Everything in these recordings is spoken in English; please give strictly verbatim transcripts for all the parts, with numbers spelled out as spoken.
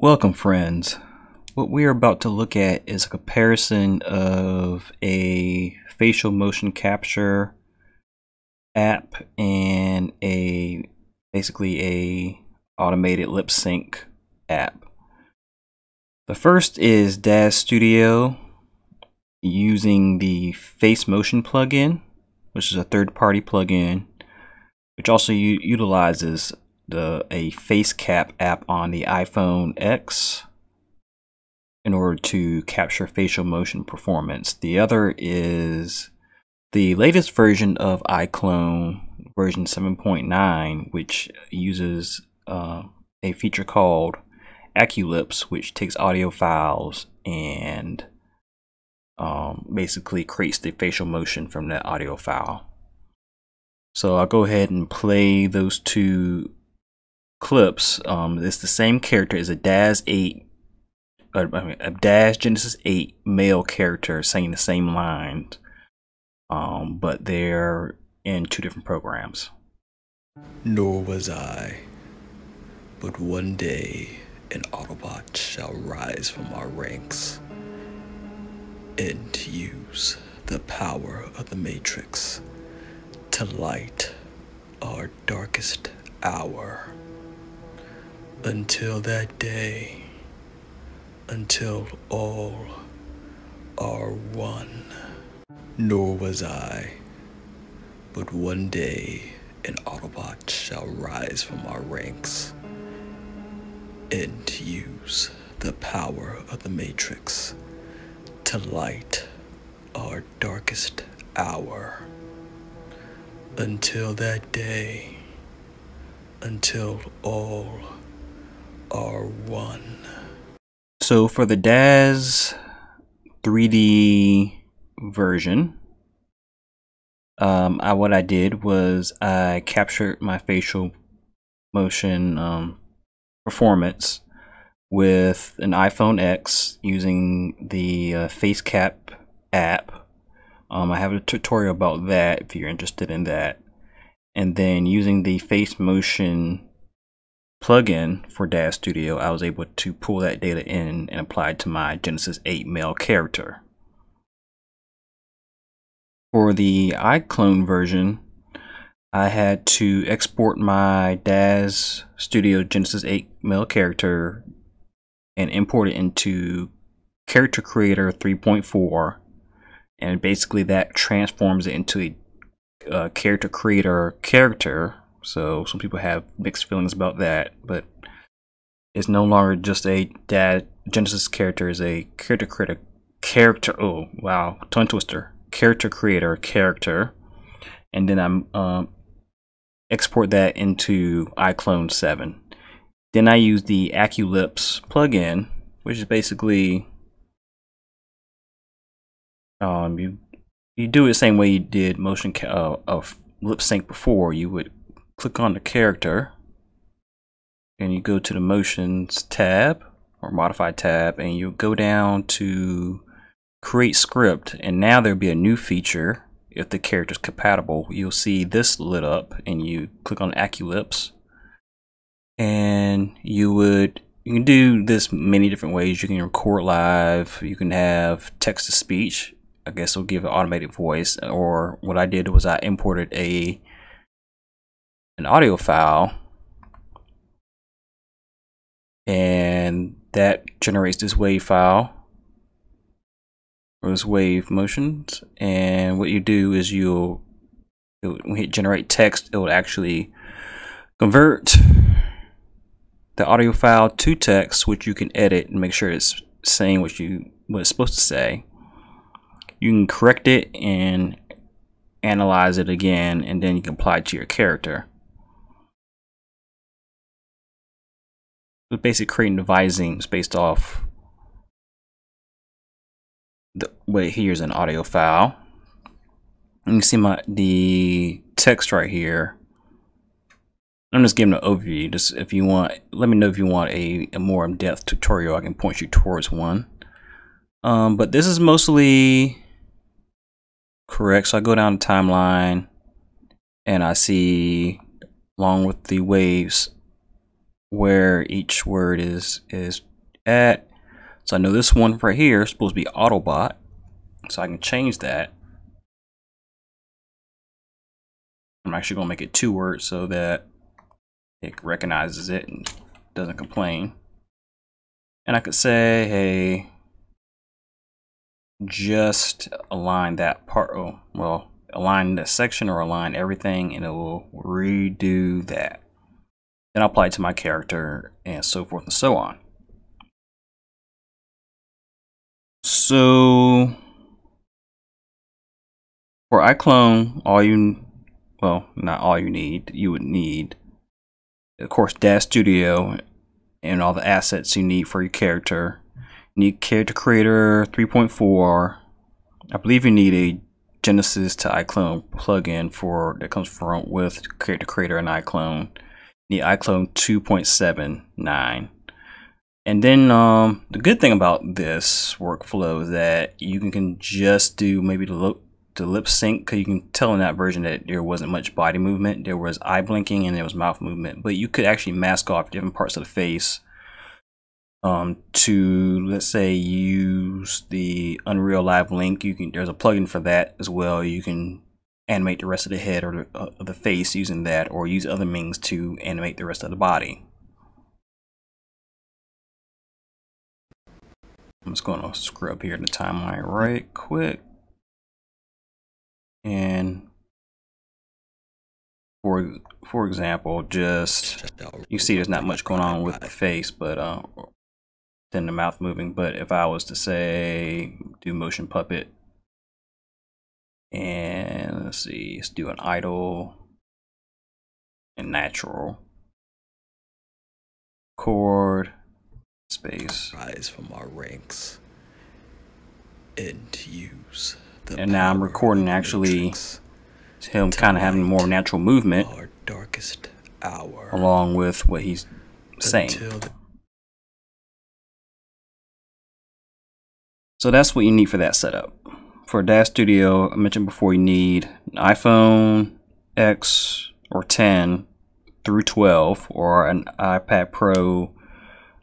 Welcome, friends. What we are about to look at is a comparison of a facial motion capture app and a basically a automated lip sync app. The first is Daz Studio using the FaceMotion plugin, which is a third-party plugin, which also utilizes The, a FaceCap app on the iPhone X in order to capture facial motion performance. The other is the latest version of iClone, version seven point nine, which uses uh, a feature called Acculips, which takes audio files and um, basically creates the facial motion from that audio file. So I'll go ahead and play those two clips. Um, it's the same character. It's a Daz eight, uh, I mean, a Daz Genesis eight male character saying the same lines, um, but they're in two different programs. Nor was I, but one day an Autobot shall rise from our ranks and use the power of the Matrix to light our darkest hour. Until that day, until all are one. Nor was I, but one day an Autobot shall rise from our ranks and use the power of the Matrix to light our darkest hour. Until that day, until all are one. So for the Daz three D version, um, I, what I did was I captured my facial motion um, performance with an iPhone X using the uh, FaceCap app. Um, I have a tutorial about that if you're interested in that. And then using the FaceMotion plugin for Daz Studio, I was able to pull that data in and apply it to my Genesis eight male character. For the iClone version, I had to export my Daz Studio Genesis eight male character and import it into Character Creator three point four, and basically that transforms it into a uh, Character Creator character. So some people have mixed feelings about that, but it's no longer just a Daz Genesis character. Is a Character Creator character. Oh wow, tongue twister. Character Creator character, and then I'm um, export that into iClone seven. Then I use the Acculips plugin, which is basically um you you do it the same way you did motion uh, of lip sync before. You would click on the character and you go to the motions tab or modify tab, and you go down to create script, and now there'll be a new feature. If the character is compatible, you'll see this lit up, and you click on Acculips, and you would you can do this many different ways. You can record live, you can have text to speech, I guess it'll give an automated voice, or what I did was I imported a an audio file, and that generates this wave file or this wave motions. And what you do is you'll when you hit generate text, it will actually convert the audio file to text, which you can edit and make sure it's saying what you what it's supposed to say. You can correct it and analyze it again, and then you can apply it to your character. We're basically creating the visemes based off the way. Here's an audio file. You can see my the text right here. I'm just giving an overview. Just if you want, let me know if you want a, a more in-depth tutorial. I can point you towards one. Um, but this is mostly correct. So I go down the timeline, and I see along with the waves where each word is is at. So I know this one right here is supposed to be Autobot, so I can change that. I'm actually going to make it two words so that it recognizes it and doesn't complain. And I could say, hey, just align that part, oh, well, align that section or align everything, and it will redo that. Then I'll apply it to my character and so forth and so on. So for iClone, all you, well, not all you need, you would need, of course, Daz Studio and all the assets you need for your character. You need Character Creator three point four. I believe you need a Genesis to iClone plugin for that comes from with Character Creator and iClone. You need iClone two point seven nine. And then um, the good thing about this workflow is that you can, can just do maybe the look. The lip sync, because you can tell in that version that there wasn't much body movement. There was eye blinking and there was mouth movement, but you could actually mask off different parts of the face um, to, let's say, use the Unreal Live Link. You can, there's a plugin for that as well. You can animate the rest of the head or the, uh, the face using that, or use other means to animate the rest of the body. I'm just going to scrub here in the timeline right quick. And for for example, just you see there's not much going on with the face, but uh, then the mouth moving. But if I was to say do motion puppet, and let's see, let's do an idle and natural chord space. Rise from our ranks and use. And now I'm recording actually him kind of having more natural movement our darkest hour, along with what he's saying. So that's what you need for that setup. For Daz Studio, I mentioned before, you need an iPhone X or ten through twelve, or an iPad Pro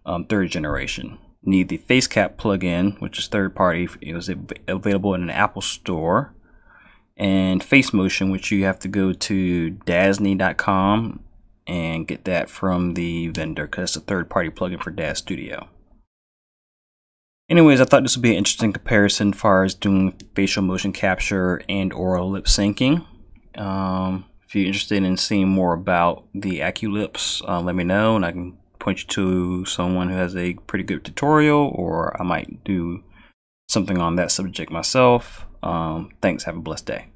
um, third generation. Need the FaceCap plugin, which is third party. It was available in an Apple store. And FaceMotion, which you have to go to Daz dot com and get that from the vendor, because it's a third party plugin for Daz Studio. Anyways, I thought this would be an interesting comparison as far as doing facial motion capture and oral lip syncing. Um, if you're interested in seeing more about the Acculips, uh, let me know, and I can point you to someone who has a pretty good tutorial, or I might do something on that subject myself. Um, thanks, have a blessed day.